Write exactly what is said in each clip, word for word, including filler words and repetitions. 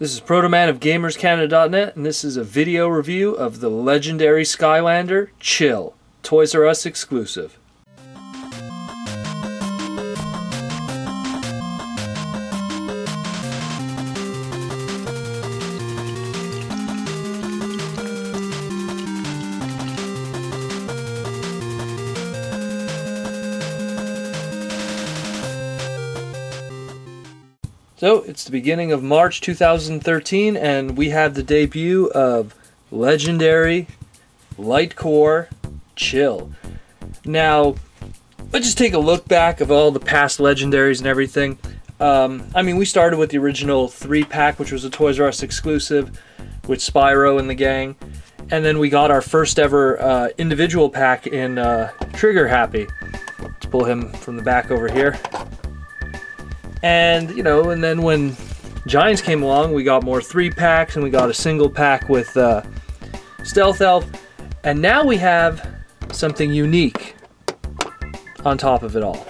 This is Protoman of Gamers Canada dot net, and this is a video review of the legendary Skylander, Chill, Toys R Us exclusive. So, it's the beginning of March two thousand thirteen, and we have the debut of legendary Lightcore Chill. Now, let's just take a look back of all the past legendaries and everything. Um, I mean, we started with the original three pack, which was a Toys R Us exclusive, with Spyro and the gang. And then we got our first ever uh, individual pack in uh, Trigger Happy. Let's pull him from the back over here. And, you know, and then when Giants came along, we got more three packs, and we got a single pack with uh, Stealth Elf. And now we have something unique on top of it all.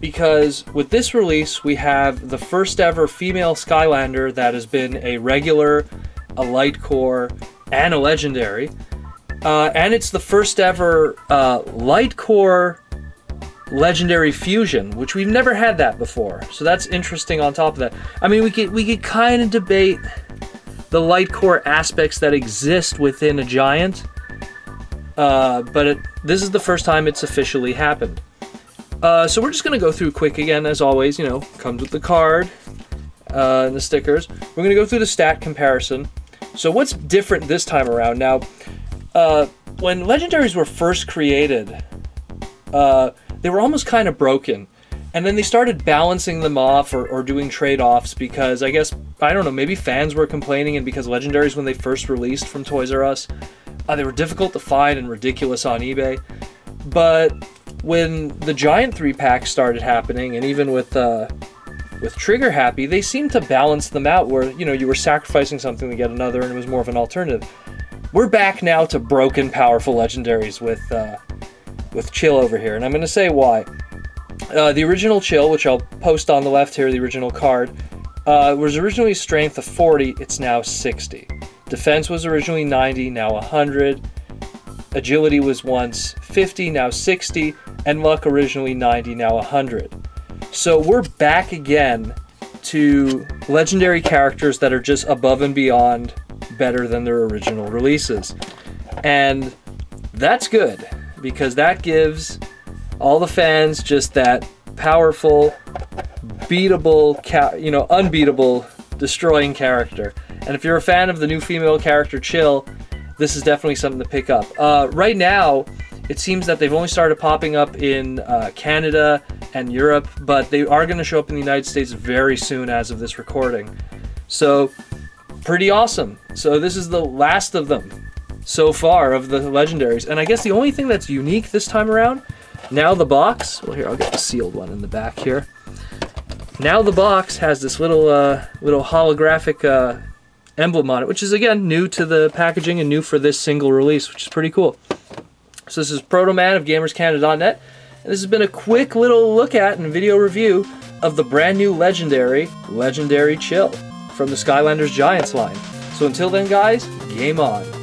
Because with this release, we have the first ever female Skylander that has been a regular, a Lightcore, and a legendary. Uh, and it's the first ever uh, Lightcore legendary fusion, which we've never had that before, so that's interesting. On top of that, I mean, we could we could kind of debate the Lightcore aspects that exist within a Giant, uh, but it, this is the first time it's officially happened. Uh, so we're just gonna go through quick again, as always. You know, comes with the card uh, and the stickers. We're gonna go through the stat comparison. So what's different this time around? Now, uh, when legendaries were first created, uh, they were almost kind of broken, and then they started balancing them off or, or doing trade-offs because, I guess, I don't know, maybe fans were complaining, and because legendaries, when they first released from Toys R Us, uh, they were difficult to find and ridiculous on eBay. But when the Giant three pack started happening, and even with uh, with Trigger Happy, they seemed to balance them out where, you know, you were sacrificing something to get another, and it was more of an alternative. We're back now to broken, powerful legendaries with... Uh, with Chill over here, and I'm going to say why. Uh, the original Chill, which I'll post on the left here, the original card, uh, was originally strength of forty, it's now sixty. Defense was originally ninety, now one hundred. Agility was once fifty, now sixty, and luck originally ninety, now one hundred. So we're back again to legendary characters that are just above and beyond better than their original releases. And that's good, because that gives all the fans just that powerful, beatable, ca you know, unbeatable, destroying character. And if you're a fan of the new female character, Chill, this is definitely something to pick up. Uh, right now, it seems that they've only started popping up in uh, Canada and Europe, but they are going to show up in the United States very soon as of this recording. So, pretty awesome. So this is the last of them so far of the legendaries. And I guess the only thing that's unique this time around, now the box, well, here, I'll get the sealed one in the back here. Now the box has this little uh, little holographic uh, emblem on it, which is, again, new to the packaging and new for this single release, which is pretty cool. So this is Protoman of Gamers Canada dot net, and this has been a quick little look at and video review of the brand new legendary, Legendary Chill, from the Skylanders Giants line. So until then, guys, game on.